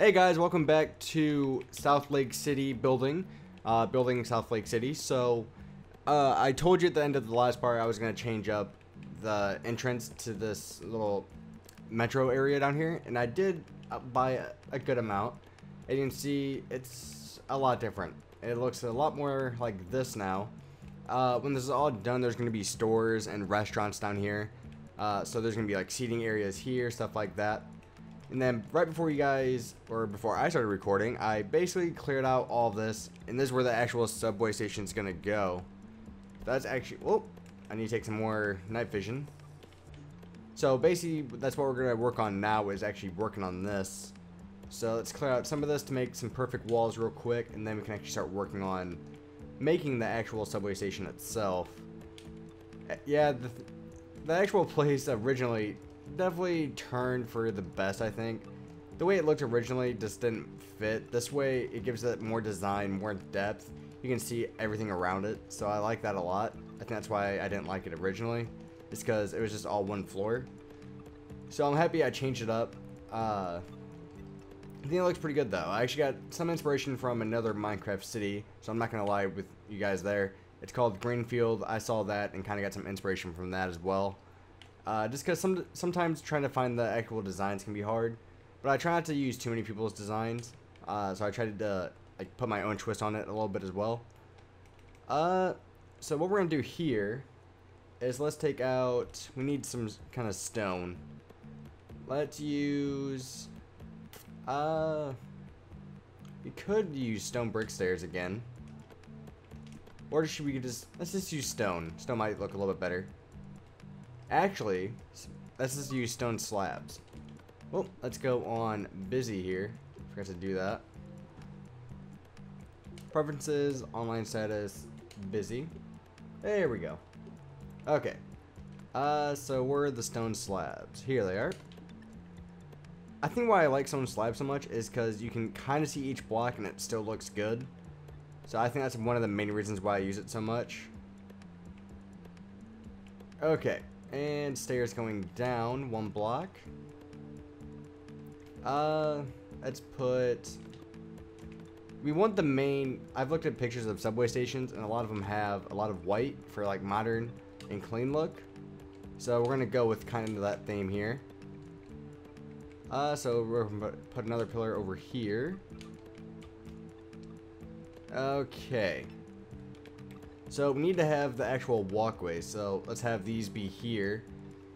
Hey guys, welcome back to Southlake City building Southlake City. So, I told you at the end of the last part I was going to change up the entrance to this little metro area down here, and I did by a good amount. And you can see it's a lot different. It looks a lot more like this now. When this is all done, there's going to be stores and restaurants down here. So there's going to be like seating areas here, stuff like that. And then right before you guys, or before I started recording, I basically cleared out all this, and this is where the actual subway station is going to go. That's actually, oh, I need to take some more night vision. So basically, that's what we're going to work on now, is actually working on this. So let's clear out some of this to make some perfect walls real quick, and then we can actually start working on making the actual subway station itself. Yeah, the actual place originally definitely turned for the best. I think the way it looked originally just didn't fit. This way it gives it more design, more depth. You can see everything around it, so I like that a lot. I think that's why I didn't like it originally. It's because it was just all one floor. So I'm happy I changed it up. I think it looks pretty good though. I actually got some inspiration from another Minecraft city, so I'm not gonna lie with you guys there. It's called Greenfield. I saw that and kind of got some inspiration from that as well. Just because sometimes trying to find the actual designs can be hard, but I try not to use too many people's designs, so I tried to like put my own twist on it a little bit as well. So what we're gonna do here is let's take out. We need some kind of stone. Let's use. We could use stone brick stairs again, or should we just let's just use stone. Stone might look a little bit better. Actually, let's just use stone slabs. Well, let's go on busy here. Forgot to do that. Preferences, online status, busy. There we go. Okay. So where are the stone slabs? Here they are. I think why I like stone slabs so much is because you can kind of see each block and it still looks good. So I think that's one of the main reasons why I use it so much. Okay. And stairs going down one block. Let's put. We want the main. I've looked at pictures of subway stations, and a lot of them have a lot of white for like modern and clean look. So we're gonna go with kind of that theme here. So we're gonna put another pillar over here. Okay. So we need to have the actual walkway, so let's have these be here.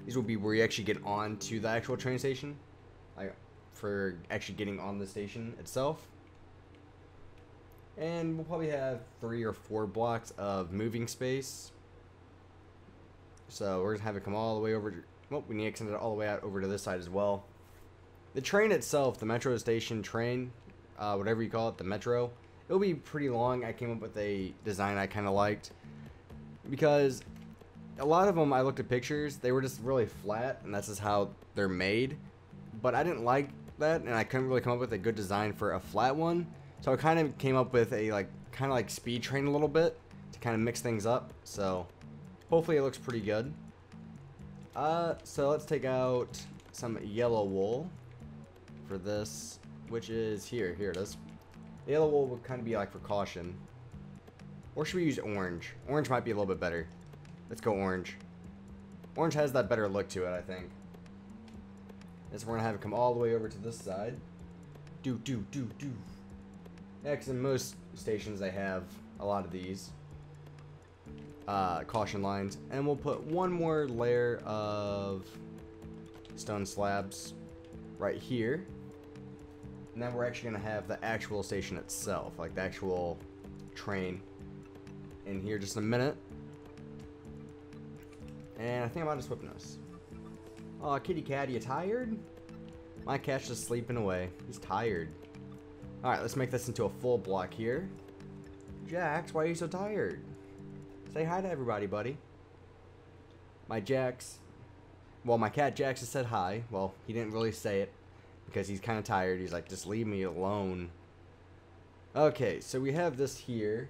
These will be where you actually get on to the actual train station, like for actually getting on the station itself. And we'll probably have 3 or 4 blocks of moving space. So we're gonna have it come all the way over to, well, we need to extend it all the way out over to this side as well. The train itself, the metro station train, whatever you call it, the metro, it'll be pretty long. I came up with a design I kind of liked, because a lot of them I looked at pictures, they were just really flat, and that's just how they're made. But I didn't like that, and I couldn't really come up with a good design for a flat one. So I kind of came up with a like kind of like speed train a little bit to kind of mix things up. So hopefully it looks pretty good. So let's take out some yellow wool for this, which is here. Here it is. The yellow wool would kind of be like for caution. Or should we use orange? Orange might be a little bit better. Let's go orange. Orange has that better look to it, I think. And so we're gonna have it come all the way over to this side. Next, in most stations they have a lot of these caution lines, and we'll put one more layer of stone slabs right here. And then we're actually going to have the actual station itself, like the actual train, in here just in a minute. And I think I might have whipping us. Oh, kitty cat, you tired? My cat's just sleeping away. He's tired. Alright, let's make this into a full block here. Jax, why are you so tired? Say hi to everybody, buddy. My Jax. Well, my cat Jax has said hi. Well, he didn't really say it, because he's kind of tired. He's like, just leave me alone. Okay, so we have this here.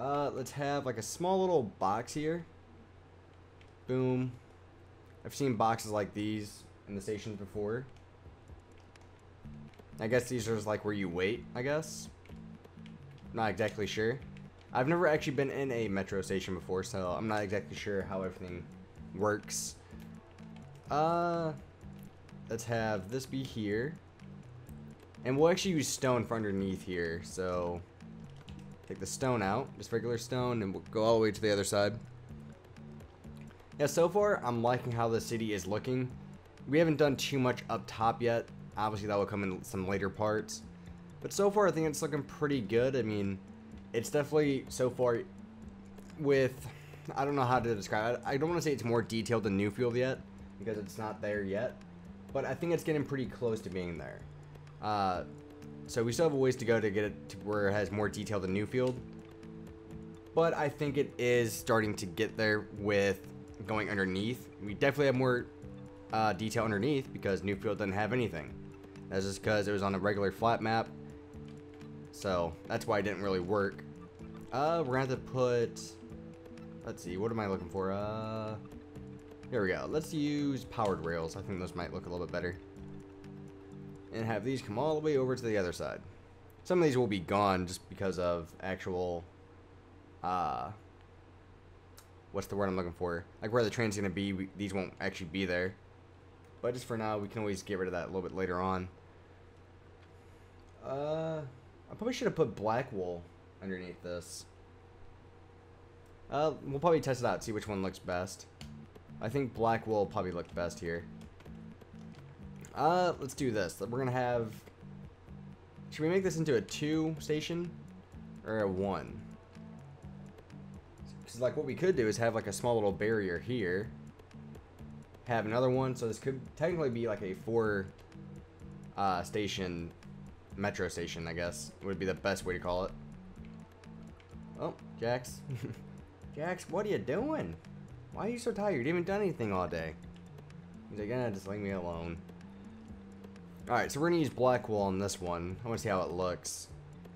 Let's have like a small little box here. Boom. I've seen boxes like these in the stations before. I guess these are like where you wait, I guess. Not exactly sure. I've never actually been in a metro station before, so I'm not exactly sure how everything works. Let's have this be here. And we'll actually use stone for underneath here, so take the stone out, just regular stone, and we'll go all the way to the other side. Yeah, so far I'm liking how the city is looking. We haven't done too much up top yet. Obviously that will come in some later parts. But so far I think it's looking pretty good. I mean, it's definitely so far with, I don't know how to describe it. I don't want to say it's more detailed than Newfield yet, because it's not there yet. But I think it's getting pretty close to being there. So we still have a ways to go to get it to where it has more detail than Newfield. But I think it is starting to get there with going underneath. We definitely have more detail underneath because Newfield doesn't have anything. That's just because it was on a regular flat map. So that's why it didn't really work. We're going to have to put, let's see, what am I looking for? Here we go. Let's use powered rails. I think those might look a little bit better. And have these come all the way over to the other side. Some of these will be gone just because of actual, what's the word I'm looking for? Like where the train's going to be, these won't actually be there. But just for now, we can always get rid of that a little bit later on. I probably should have put black wool underneath this. We'll probably test it out, see which one looks best. I think black wool probably looked best here. Let's do this. We're gonna have, should we make this into a 2 station or a 1? Because like what we could do is have like a small little barrier here, have another one, so this could technically be like a 4 station metro station, I guess would be the best way to call it. Oh, Jax. Jax, what are you doing? Why are you so tired? You haven't done anything all day. He's like, yeah, just leave me alone. Alright, so we're going to use black wool on this one. I want to see how it looks.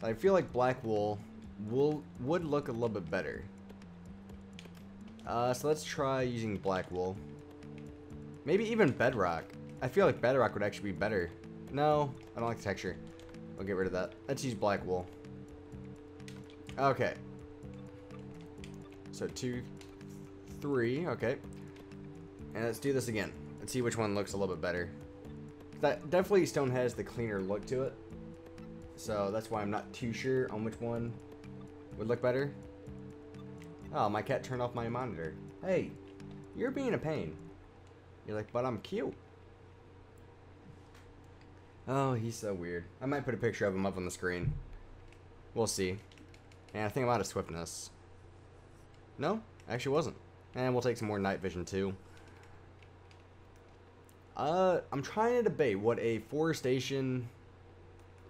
I feel like black wool would look a little bit better. So let's try using black wool. Maybe even bedrock. I feel like bedrock would actually be better. No, I don't like the texture. We'll get rid of that. Let's use black wool. Okay. So 2, 3, okay. And let's do this again. Let's see which one looks a little bit better. That definitely stone has the cleaner look to it, so that's why I'm not too sure on which one would look better. Oh, my cat turned off my monitor. Hey, you're being a pain. You're like, but I'm cute. Oh, he's so weird. I might put a picture of him up on the screen. We'll see. And I think I'm out of swiftness. No, actually wasn't. And we'll take some more night vision too. I'm trying to debate what a 4 station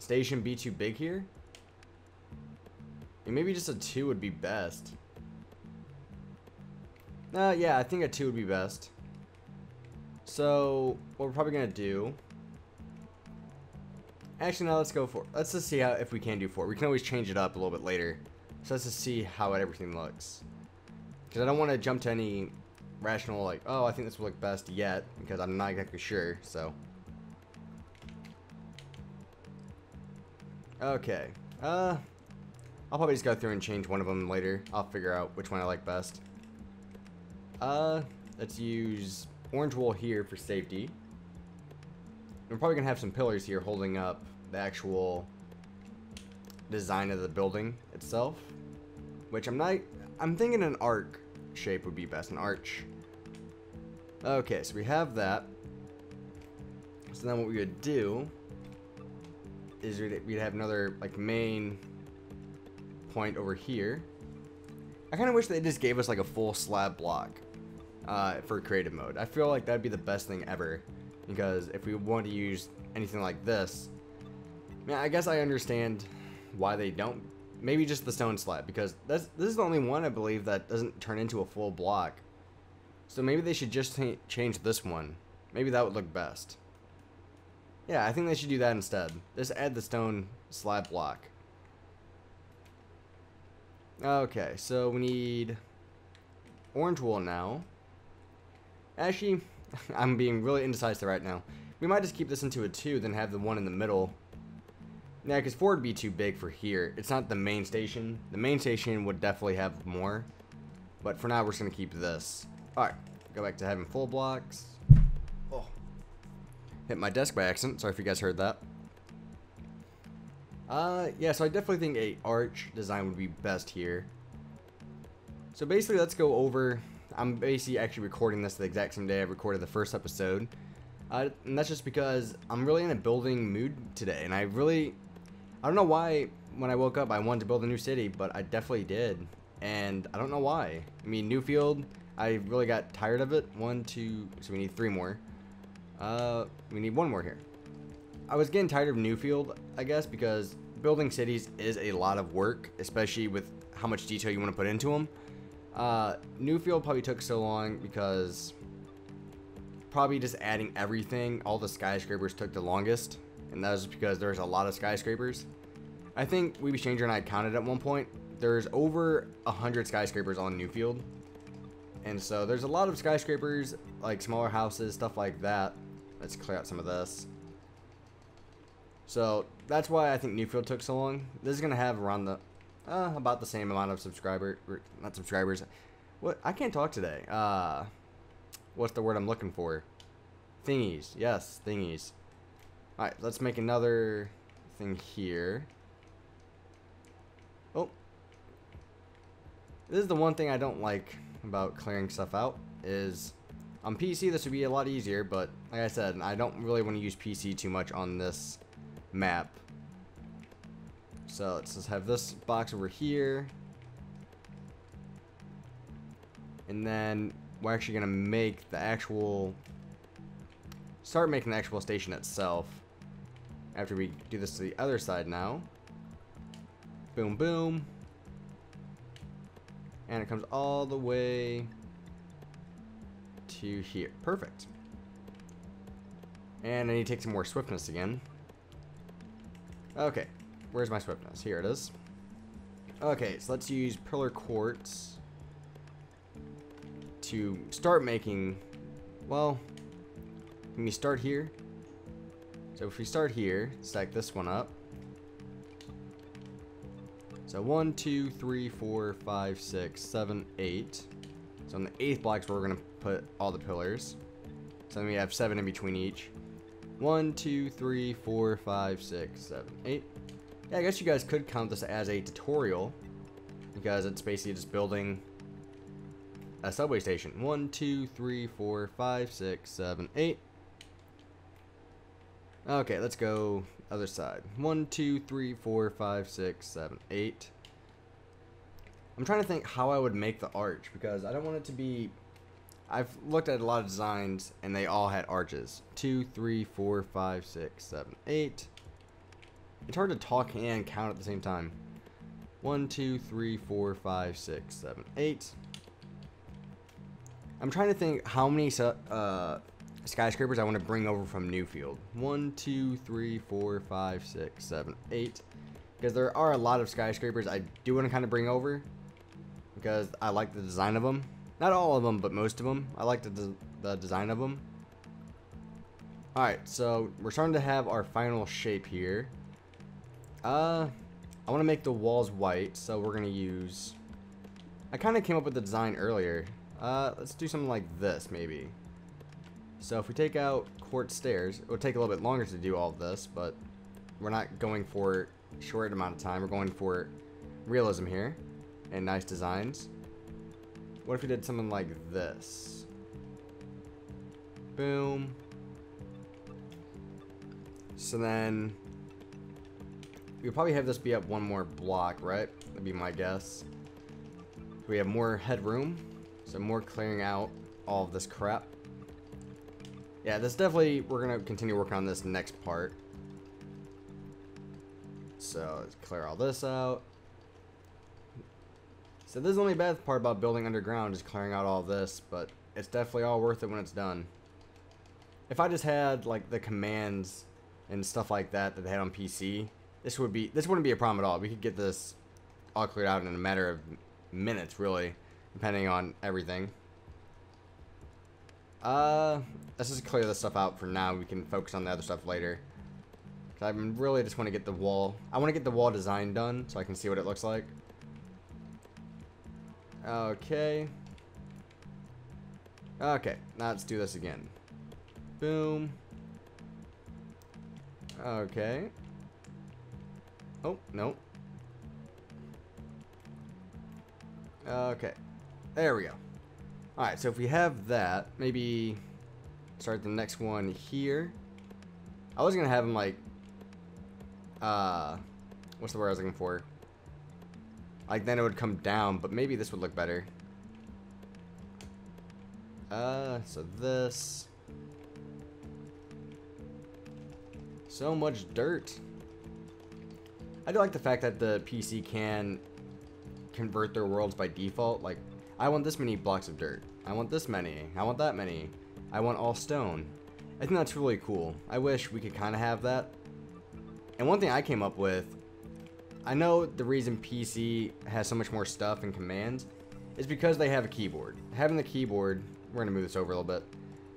be too big here. And maybe just a 2 would be best. Yeah, I think a 2 would be best. So what we're probably gonna do. Actually, no, let's go for. Let's just see how if we can do 4. We can always change it up a little bit later. So let's just see how everything looks. Because I don't want to jump to any rational, like, oh, I think this will look best yet, because I'm not exactly sure, so. Okay, I'll probably just go through and change one of them later. I'll figure out which one I like best. Let's use orange wool here for safety. We're probably gonna have some pillars here holding up the actual design of the building itself, which I'm thinking an arc shape would be best, an arch. Okay, so we have that. So then what we would do is we'd have another like main point over here. I kind of wish they just gave us like a full slab block for creative mode. I feel like that'd be the best thing ever, because if we want to use anything like this, man, I guess I understand why they don't. Maybe just the stone slab, because this is the only one I believe that doesn't turn into a full block. So maybe they should just change this one. Maybe that would look best. Yeah, I think they should do that instead. Just add the stone slab block. Okay, so we need orange wool now. Actually, I'm being really indecisive right now. We might just keep this into a 2, then have the one in the middle Yeah, because 4 would be too big for here. It's not the main station. The main station would definitely have more. But for now, we're just going to keep this. Alright, go back to having full blocks. Oh. Hit my desk by accident. Sorry if you guys heard that. Yeah, so I definitely think an arch design would be best here. So basically, let's go over... I'm basically actually recording this the exact same day I recorded the first episode. And that's just because I'm really in a building mood today. And I really... I don't know why when I woke up I wanted to build a new city, but I definitely did. And I don't know why. I mean, Newfield, I really got tired of it. One, two... So we need three more. We need one more here. I was getting tired of Newfield, I guess, because building cities is a lot of work, especially with how much detail you want to put into them. Newfield probably took so long because probably just adding everything, all the skyscrapers took the longest, and that was because there's a lot of skyscrapers. I think Weeby Changer and I counted at one point. There's over 100 skyscrapers on Newfield, and so there's a lot of skyscrapers, like smaller houses, stuff like that. Let's clear out some of this. So that's why I think Newfield took so long. This is gonna have around the about the same amount of not subscribers. What? I can't talk today. What's the word I'm looking for? Thingies. Yes, thingies. All right, let's make another thing here. Oh, this is the one thing I don't like about clearing stuff out is on PC this would be a lot easier, but like I said, I don't really want to use PC too much on this map. So let's just have this box over here. And then we're actually going to make the actual... Start making the actual station itself. After we do this to the other side now. Boom, boom. And it comes all the way to here. Perfect. And I need to take some more swiftness again. Okay. Where's my swiftness? Here it is. Okay, so let's use pillar quartz to start making, well, can we start here? So if we start here, stack this one up. So 1, 2, 3, 4, 5, 6, 7, 8. So on the 8th block is where we're gonna put all the pillars. So then we have 7 in between each. 1, 2, 3, 4, 5, 6, 7, 8. Yeah, I guess you guys could count this as a tutorial because it's basically just building a subway station. 1, 2, 3, 4, 5, 6, 7, 8. Okay, let's go other side. 1, 2, 3, 4, 5, 6, 7, 8. I'm trying to think how I would make the arch because I don't want it to be... I've looked at a lot of designs and they all had arches. 2, 3, 4, 5, 6, 7, 8. It's hard to talk and count at the same time. 1, 2, 3, 4, 5, 6, 7, 8. I'm trying to think how many skyscrapers I want to bring over from Newfield. 1, 2, 3, 4, 5, 6, 7, 8. Because there are a lot of skyscrapers I do want to kind of bring over. Because I like the design of them. Not all of them, but most of them. I like the design of them. Alright, so we're starting to have our final shape here. I want to make the walls white, so we're going to use... I kind of came up with the design earlier. Let's do something like this, maybe. So if we take out quartz stairs, it would take a little bit longer to do all of this, but we're not going for a short amount of time. We're going for realism here and nice designs. What if we did something like this? Boom. So then... We'll probably have this be up one more block, right? That'd be my guess. We have more headroom, so more clearing out all of this crap. Yeah, this definitely, we're gonna continue working on this next part. So let's clear all this out. So this is the only bad part about building underground is clearing out all this, but it's definitely all worth it when it's done. If I just had like the commands and stuff like that that they had on PC, this wouldn't be a problem at all. We could get this all cleared out in a matter of minutes, really, depending on everything. Let's just clear this stuff out for now. We can focus on the other stuff later. I really just want to get the wall. I want to get the wall design done so I can see what it looks like. Okay. Okay, now let's do this again. Boom. Okay. Oh, no. Okay. There we go. Alright, so if we have that, maybe start the next one here. I was gonna have him like, what's the word I was looking for? Like then it would come down, but maybe this would look better. So this. So much dirt. I do like the fact that the PC can convert their worlds by default. Like, I want this many blocks of dirt. I want this many. I want that many. I want all stone. I think that's really cool. I wish we could kind of have that. And one thing I came up with, I know the reason PC has so much more stuff and commands is because they have a keyboard. Having the keyboard, we're gonna move this over a little bit,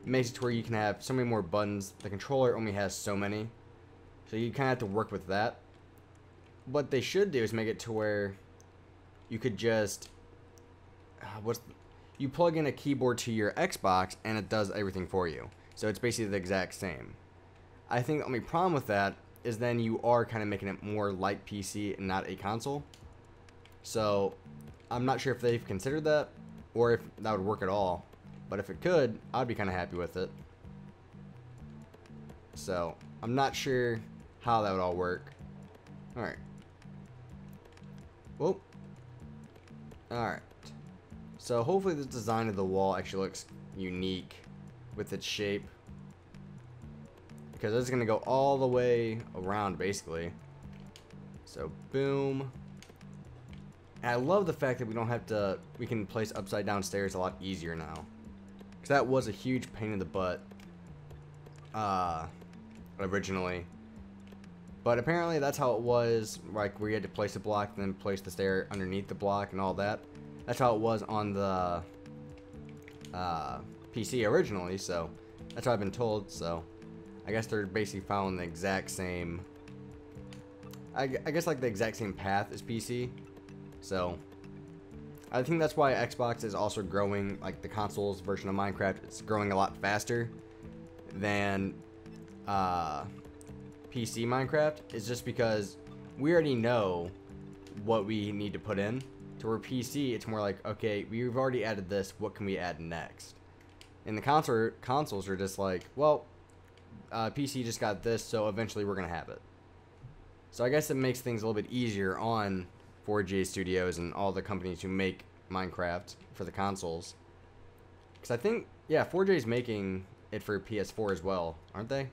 makes it to where you can have so many more buttons. The controller only has so many. So you kind of have to work with that. What they should do is make it to where you could just, you plug in a keyboard to your Xbox and it does everything for you. So it's basically the exact same. I think the only problem with that is then you are kind of making it more like PC and not a console. So I'm not sure if they've considered that or if that would work at all. But if it could, I'd be kind of happy with it. So I'm not sure how that would all work. Alright. Whoa. Alright. So hopefully the design of the wall actually looks unique with its shape, because it's gonna go all the way around basically. So boom. And I love the fact that we don't have to, we can place upside down stairs a lot easier now, because that was a huge pain in the butt originally. But apparently that's how it was, like where you had to place a block and then place the stair underneath the block and all that. That's how it was on the PC originally, so that's what I've been told. So I guess they're basically following the exact same, I guess like the exact same path as PC. So I think that's why Xbox is also growing, like the console's version of Minecraft, it's growing a lot faster than PC Minecraft. It's just because we already know what we need to put in. To where PC, it's more like, okay, we've already added this, what can we add next? And the consoles are just like, well, PC just got this, so eventually we're going to have it. So I guess it makes things a little bit easier on 4J Studios and all the companies who make Minecraft for the consoles. Because I think, yeah, 4J's making it for PS4 as well, aren't they?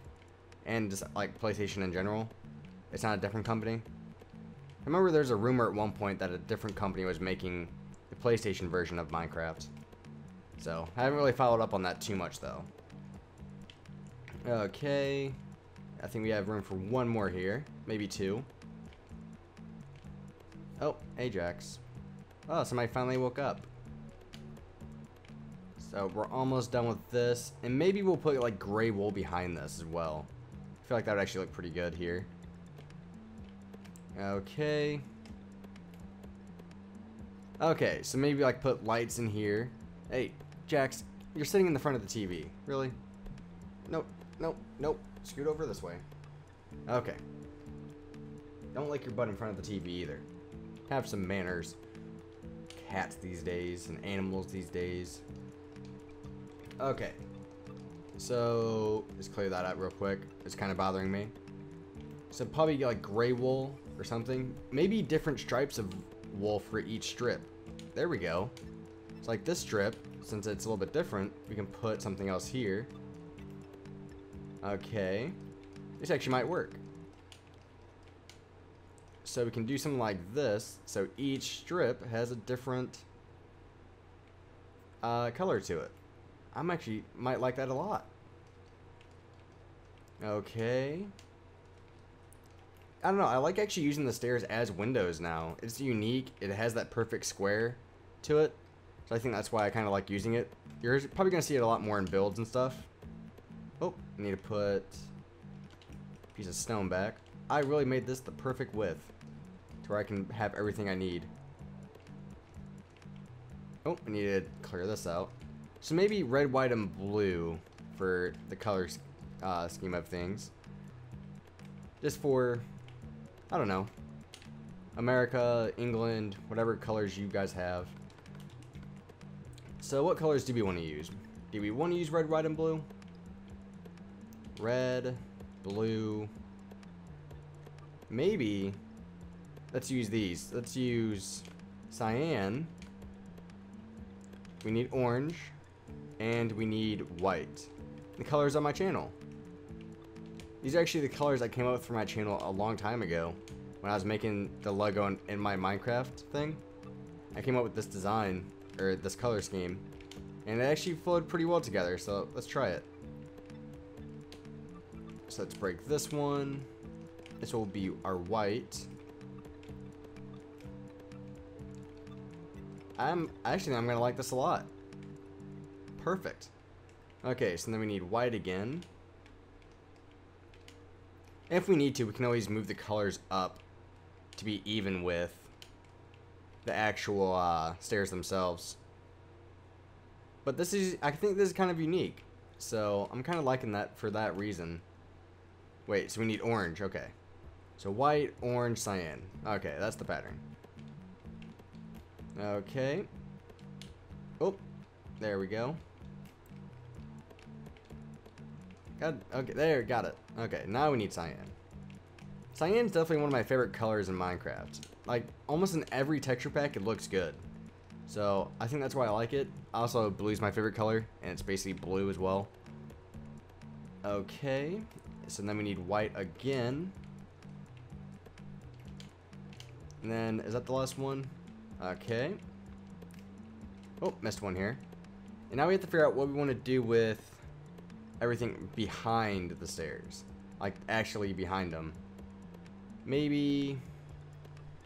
And just like PlayStation in general. It's not a different company. I remember there's a rumor at one point that a different company was making the PlayStation version of Minecraft. So, I haven't really followed up on that too much, though. Okay. I think we have room for one more here. Maybe two. Oh, hey, Jax. Oh, somebody finally woke up. So, we're almost done with this. And maybe we'll put, like, gray wool behind this as well. I feel like that would actually look pretty good here. Okay. Okay, so maybe, like, put lights in here. Hey. Jax, you're sitting in the front of the TV. Really? Nope, nope, nope. Scoot over this way. Okay. Don't lick your butt in front of the TV either. Have some manners. Cats these days and animals these days. Okay. So, just clear that out real quick. It's kind of bothering me. So probably get like gray wool or something. Maybe different stripes of wool for each strip. There we go. So like this strip, since it's a little bit different, we can put something else here. Okay. This actually might work. So we can do something like this. So each strip has a different color to it. I'm actually might like that a lot. Okay. I don't know. I like actually using the stairs as windows now. It's unique. It has that perfect square to it. So I think that's why I kind of like using it. You're probably going to see it a lot more in builds and stuff. Oh, I need to put a piece of stone back. I really made this the perfect width to where I can have everything I need. Oh, I need to clear this out. So maybe red, white, and blue for the color scheme of things. Just for, I don't know, America, England, whatever colors you guys have. So what colors do we want to use? Do we want to use red, white, and blue? Red, blue, maybe, let's use these. Let's use cyan. We need orange, and we need white. The colors on my channel. These are actually the colors I came up with for my channel a long time ago when I was making the logo in my Minecraft thing. I came up with this design, or this color scheme, and it actually flowed pretty well together, so let's try it. So let's break this one. This will be our white. I'm gonna like this a lot. Perfect. Okay, so then we need white again. If we need to, we can always move the colors up to be even with the actual stairs themselves. But this is, I think this is kind of unique. So I'm kind of liking that for that reason. Wait, so we need orange, okay. So white, orange, cyan. Okay, that's the pattern. Okay. Oh, there we go. God, okay, there, got it. Okay, now we need cyan. Cyan's definitely one of my favorite colors in Minecraft. Like, almost in every texture pack, it looks good. So, I think that's why I like it. Also, blue's my favorite color, and it's basically blue as well. Okay, so then we need white again. And then, is that the last one? Okay. Oh, missed one here. And now we have to figure out what we want to do with everything behind the stairs, like actually behind them. Maybe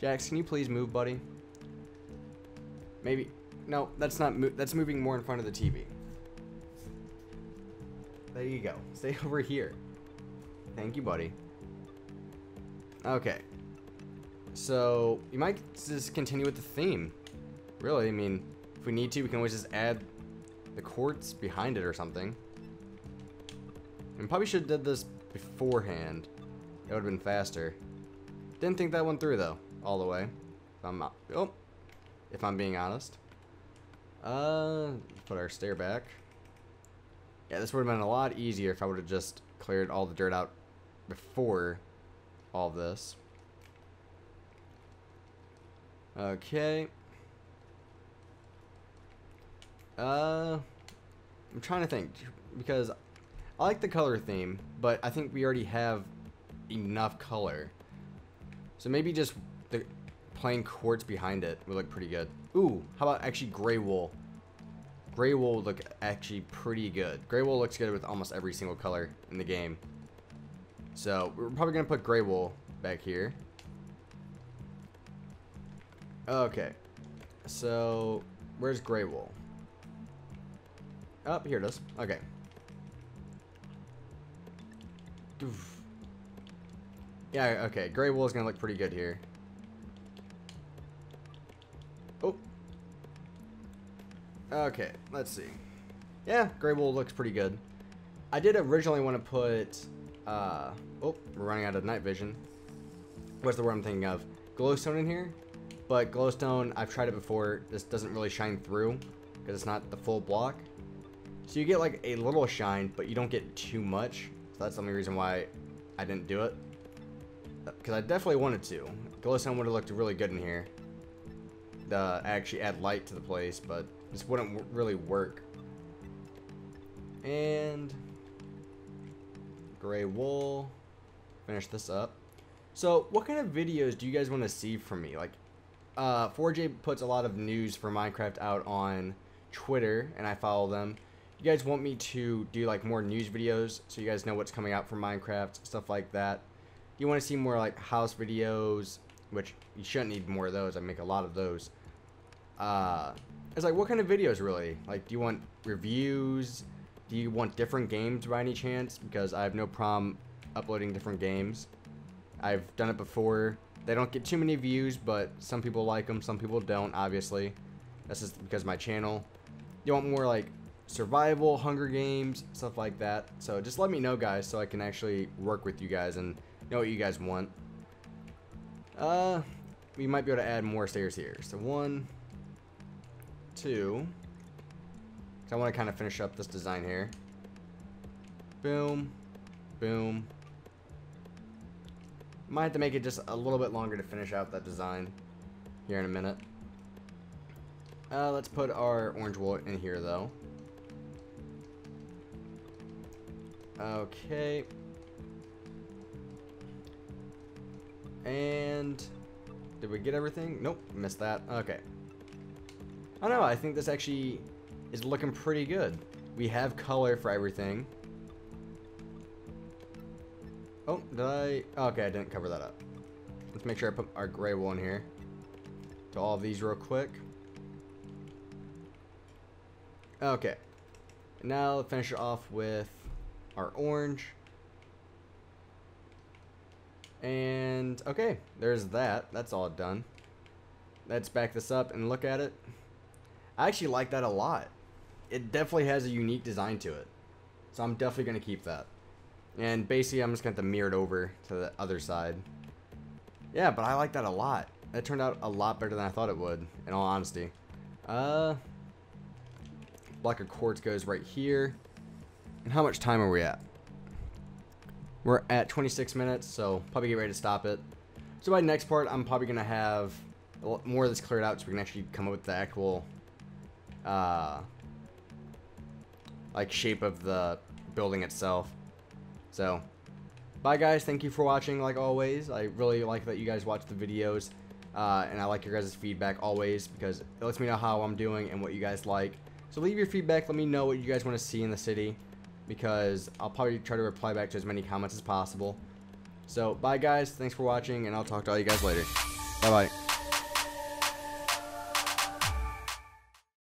Jax, can you please move, buddy? Maybe no, that's not that's moving more in front of the TV. There you go, stay over here. Thank you, buddy. Okay, so you might just continue with the theme, really. I mean, if we need to, we can always just add the quartz behind it or something. And probably should have did this beforehand. It would have been faster. Didn't think that one through though, all the way. If I'm being honest. Put our stair back. Yeah, this would have been a lot easier if I would have just cleared all the dirt out before all this. Okay. I'm trying to think because I like the color theme, but I think we already have enough color. So maybe just the plain quartz behind it would look pretty good. Ooh, how about actually gray wool? Gray wool would look actually pretty good. Gray wool looks good with almost every single color in the game. So we're probably gonna put gray wool back here. Okay, so where's gray wool? Oh, here it is, okay. Yeah, okay, gray wool is gonna look pretty good here. Oh. Okay, let's see. Yeah, gray wool looks pretty good. I did originally want to put oh, we're running out of night vision. What's the word I'm thinking of? Glowstone in here. But glowstone, I've tried it before, this doesn't really shine through because it's not the full block. So you get like a little shine, but you don't get too much. So that's the only reason why I didn't do it. Because I definitely wanted to. Glowstone would have looked really good in here. Actually add light to the place, but this wouldn't really work. And gray wool. Finish this up. So what kind of videos do you guys want to see from me? Like 4J puts a lot of news for Minecraft out on Twitter, and I follow them. You guys want me to do like more news videos so you guys know what's coming out for Minecraft, stuff like that. You want to see more like house videos, which you shouldn't need more of those. I make a lot of those. It's like what kind of videos really? Like do you want reviews? Do you want different games by any chance? Because I have no problem uploading different games. I've done it before. They don't get too many views, but some people like them, some people don't, obviously. That's just because of my channel. You want more like survival, Hunger Games, stuff like that. So just let me know, guys, so I can actually work with you guys and know what you guys want. We might be able to add more stairs here. So 1, 2. So I want to kind of finish up this design here. Boom, boom. Might have to make it just a little bit longer to finish out that design here in a minute. Let's put our orange wool in here though. Okay. And did we get everything? Nope, missed that. Okay. I don't know, I think this actually is looking pretty good. We have color for everything. Oh, did I? Okay, I didn't cover that up. Let's make sure I put our gray wool in here. Do all of these real quick. Okay. Now I'll finish it off with our orange. And okay, there's that. That's all done. Let's back this up and look at it. I actually like that a lot. It definitely has a unique design to it. So I'm definitely going to keep that. And basically, I'm just going to have to mirror it over to the other side. Yeah, but I like that a lot. That turned out a lot better than I thought it would, in all honesty. Block of quartz goes right here. And how much time are we at? We're at 26 minutes, so probably get ready to stop it. So by next part, I'm probably going to have more of this cleared out so we can actually come up with the actual like shape of the building itself. So, bye guys, thank you for watching like always. I really like that you guys watch the videos, and I like your guys' feedback always because it lets me know how I'm doing and what you guys like. So leave your feedback, let me know what you guys want to see in the city because I'll probably try to reply back to as many comments as possible. So, bye guys, thanks for watching, and I'll talk to all you guys later. Bye-bye.